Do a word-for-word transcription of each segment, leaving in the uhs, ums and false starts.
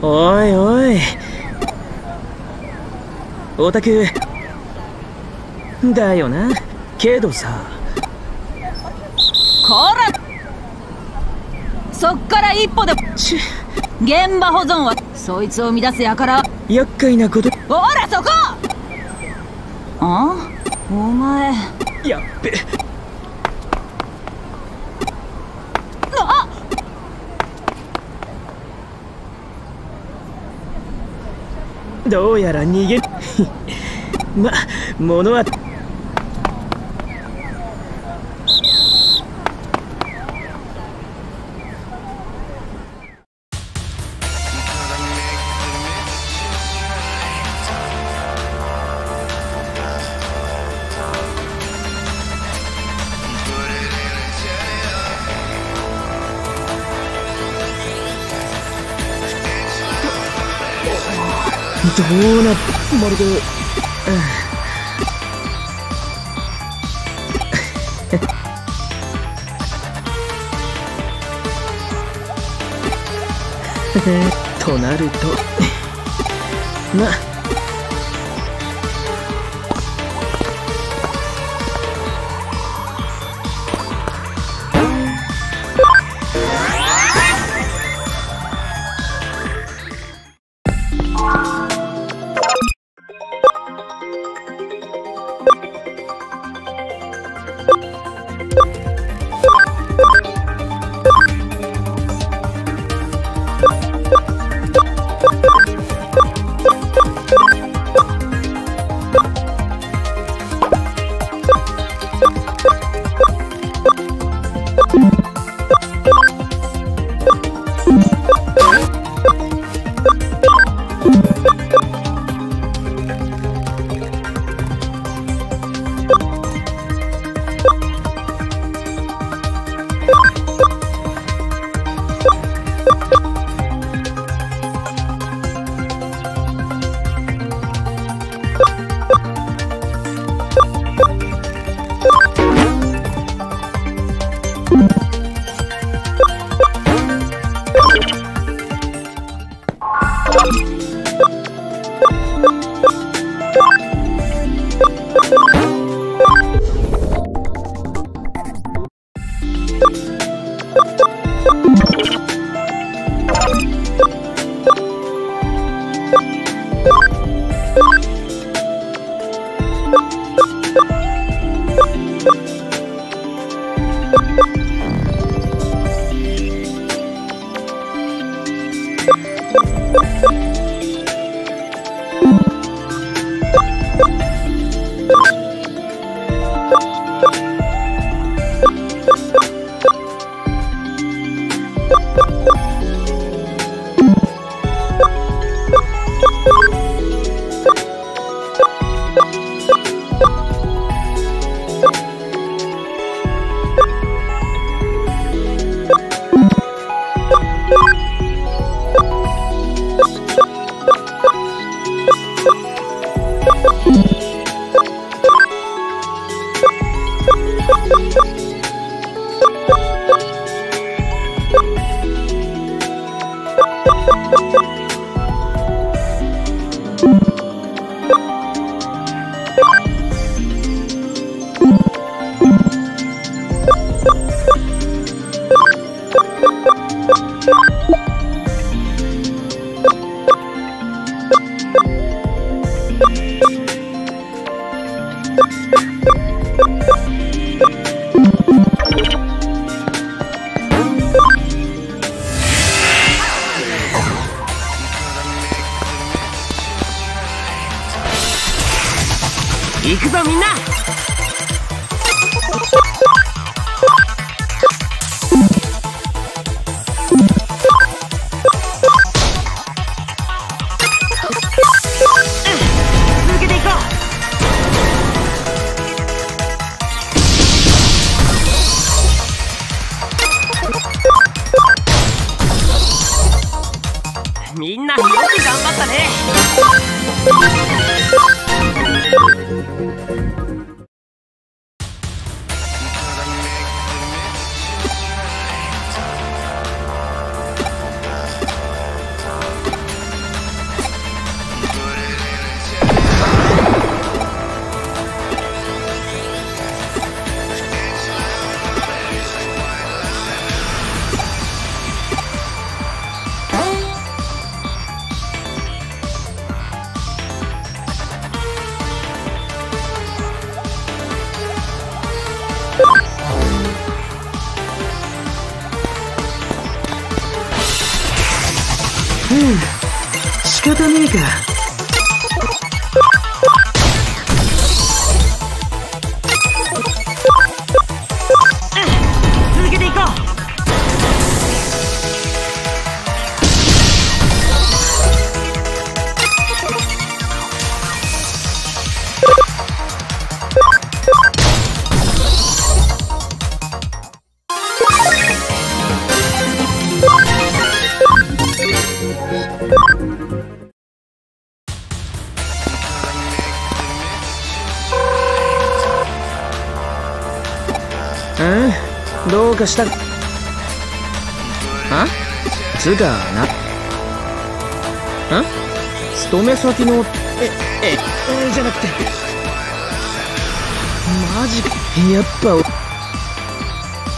おいおい、オタクだよな。けどさ、こら、そっから一歩で現場保存はそいつを乱すやから。厄介なこと。ほらそこ。あ、お前やっべ。どうやら逃げま、ものはどうなっ、まるで、うんとなるとまあみんなよく頑張ったね。仕方ねえか。うん、続けていこう。どうかしたあつうかなあ勤め先のえええじゃなくてマジやっ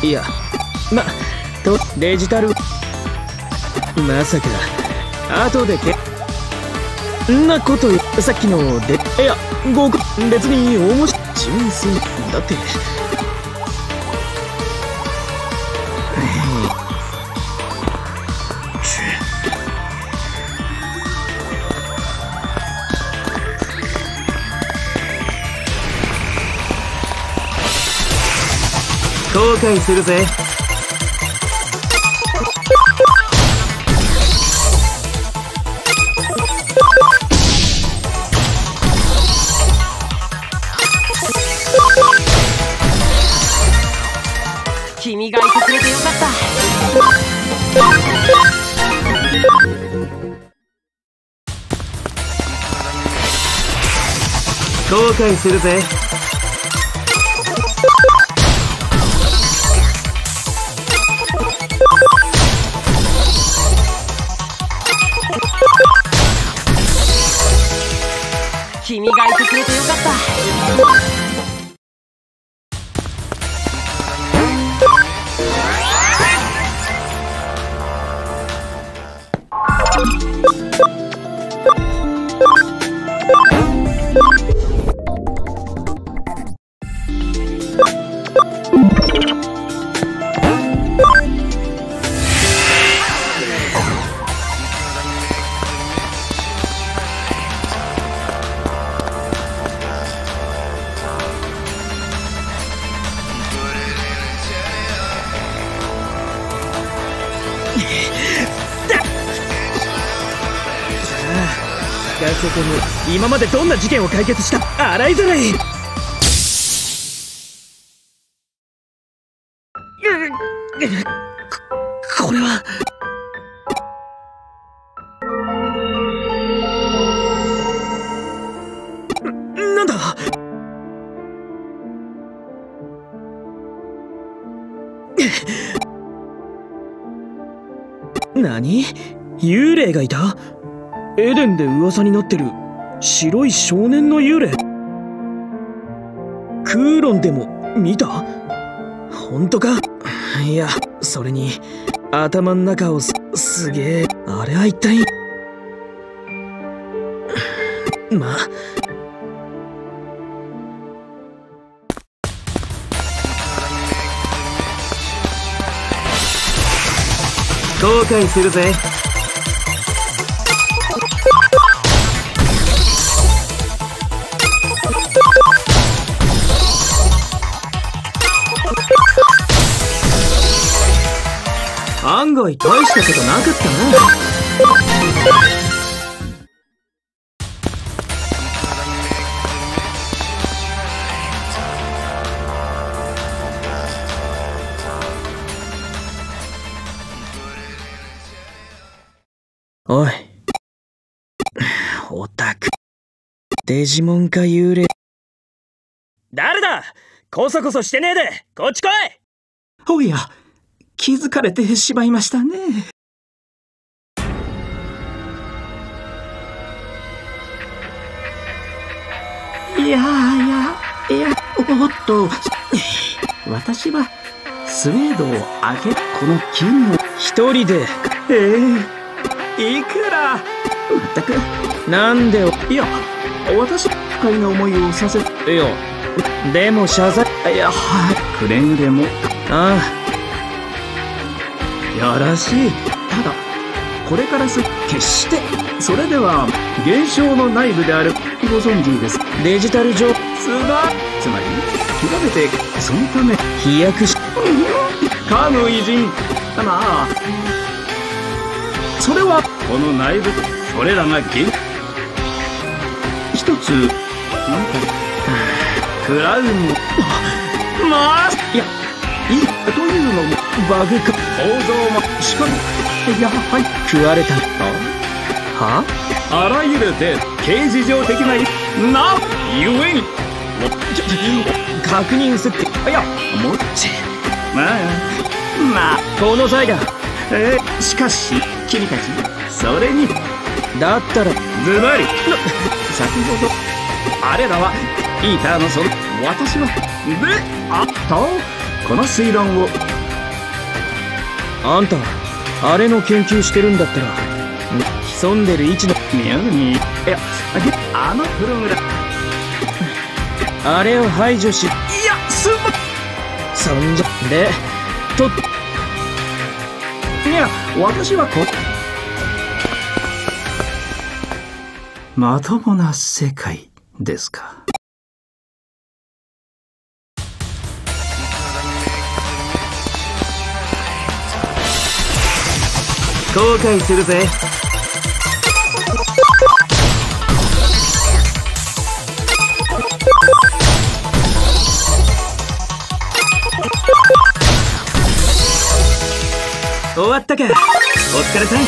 ぱいやまとデジタルまさか後でけんなことさっきのでいやごく別に面白い純粋だって後悔するぜ。君がいてくれてよかった。後悔するぜ。君がいてくれてよか今までどんな事件を解決した洗いざらい。これはなんだ何幽霊がいた。エデンで噂になってる白い少年の幽霊。クーロンでも見た。本当か。いやそれに頭の中をすすげえあれは一体まあ後悔するぜ。案外大したことなかったな。おいデジモンか幽霊。誰だ、こそこそしてねえでこっち来い。おや、気づかれてしまいましたね。いやいやいや、おっと、私はスウェードをあげ、この金を一人で、ええ、いくら、まったく、なんで、いや、私は不快な思いをさせるよ。でも謝罪、いや、はい、くれぐれも、ああ、やらしい。ただ、これからす、決して、それでは、現象の内部である、ご存知です。デジタル上、つまり、つまり、極めて、そのため、飛躍し、かの偉人、まあ、それは、この内部、それらが現、一つ、なんか、クラウン、まあ、いや、いい、というのも、バグか、構造も、しかも、いや、はい、食われたの。はあらゆるで形事上的ななゆえに確認すって、いやもっちまあまあこの際だ、えー、しかし君たちそれにだったらズバリ先ほどあれらはイーターのその私はであったこの推論をあんたあれの研究してるんだったら潜んでる位置の妙にいやあのプログラムあれを排除しいやすまそんじゃでといや私はこまともな世界ですか。後悔するぜ。終わったか。お疲れさん。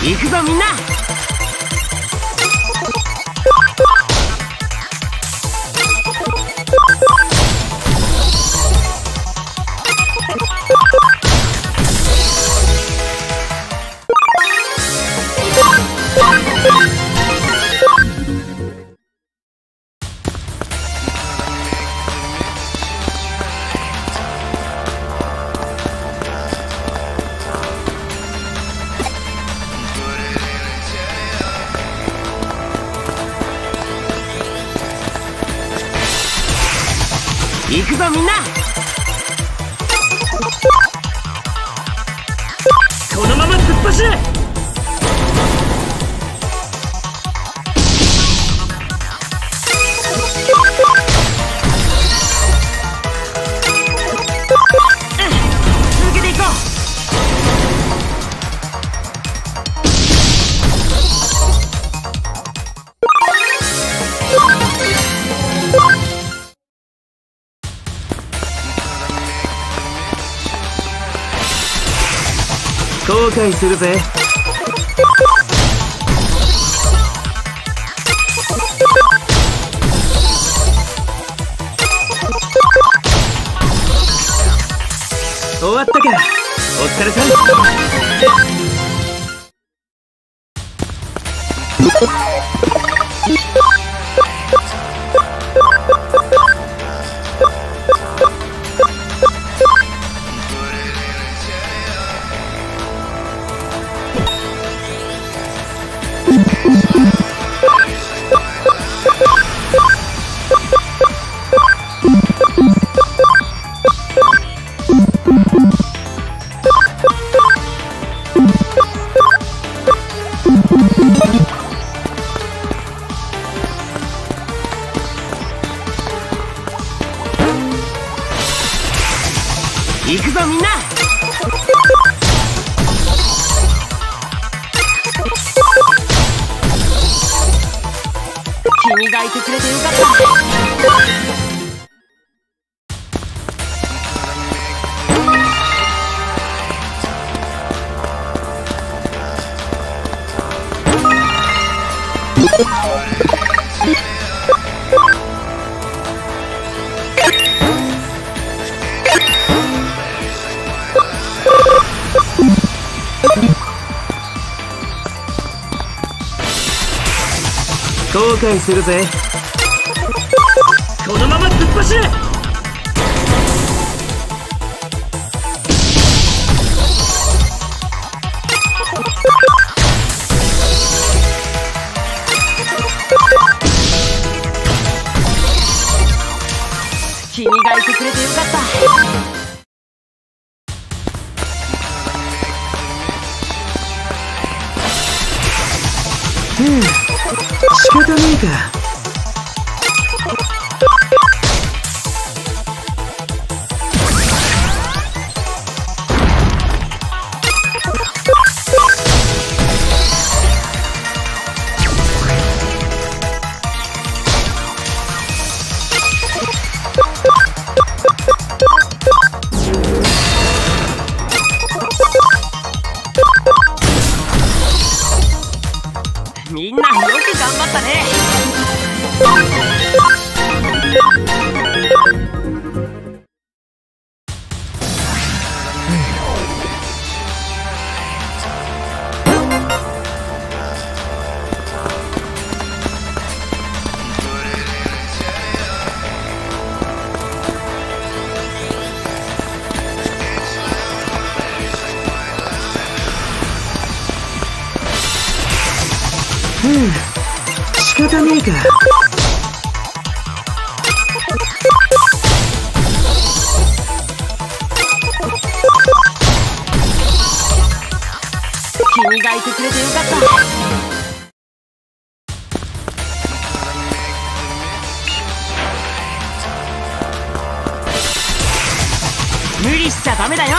行くぞみんな。行くぞみんな。このまま突っ走れ。続けていこう。後悔するぜ。終わったか。お疲れさん。行くぞみんな。君が開いてくれてよかった。後悔するぜ。このまま突っ走れ。君がいてくれてよかった。うん、仕方ないか。みんなよく頑張ったね。うん、仕方ねえか。君がいてくれてよかった。無理しちゃダメだよ。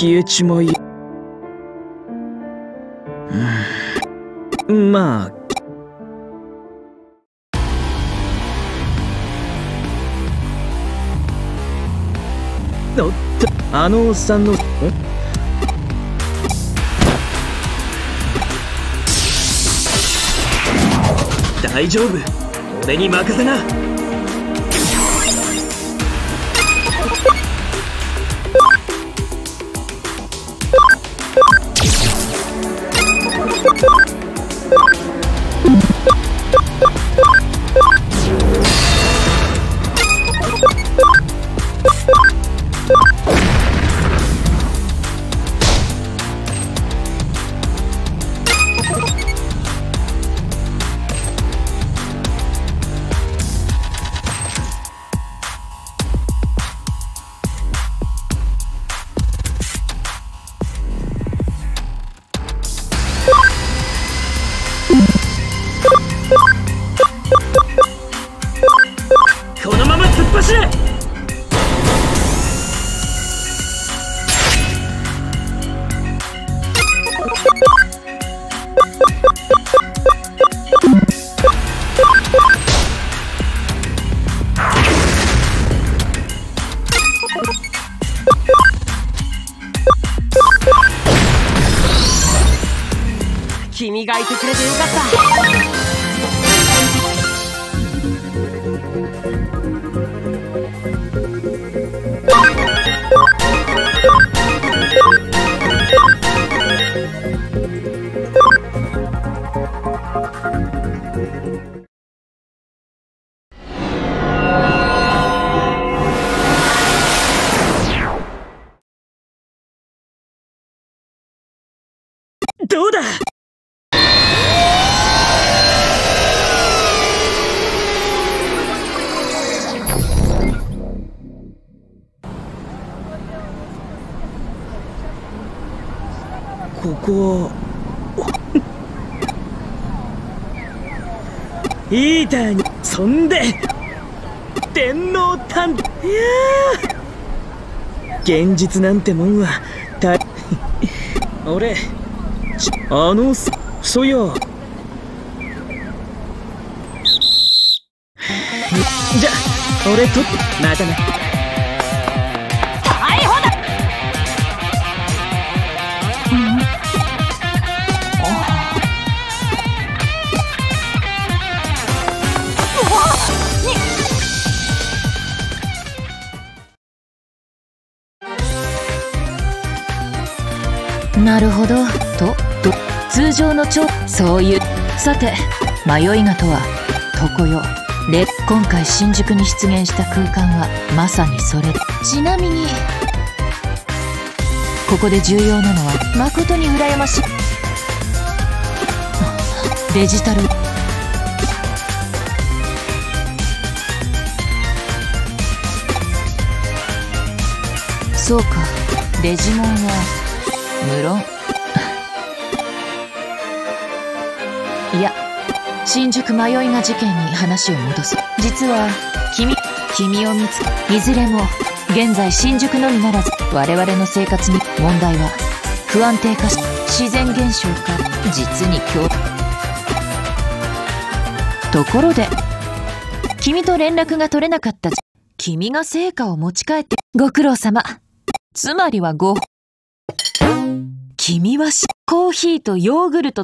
消えちまい、うん、まあおっと、あのおっさんのん大丈夫、俺に任せな。君がいてくれてよかった。どうだ。ここイーターにそんで電脳探偵、いやー現実なんてもんはた俺あのそそやじゃあ俺とまたな。なるほどとと通常のちょそういうさて迷いがとは床よで今回新宿に出現した空間はまさにそれ。ちなみにここで重要なのは誠に羨ましいデジタルそうかデジモンは無論いや新宿迷いが事件に話を戻す。実は君君を見つけいずれも現在新宿のみならず我々の生活に問題は不安定化し自然現象か実に強ところで君と連絡が取れなかった君が成果を持ち帰ってご苦労様つまりはご君はしコーヒーとヨーグルト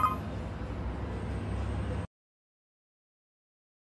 you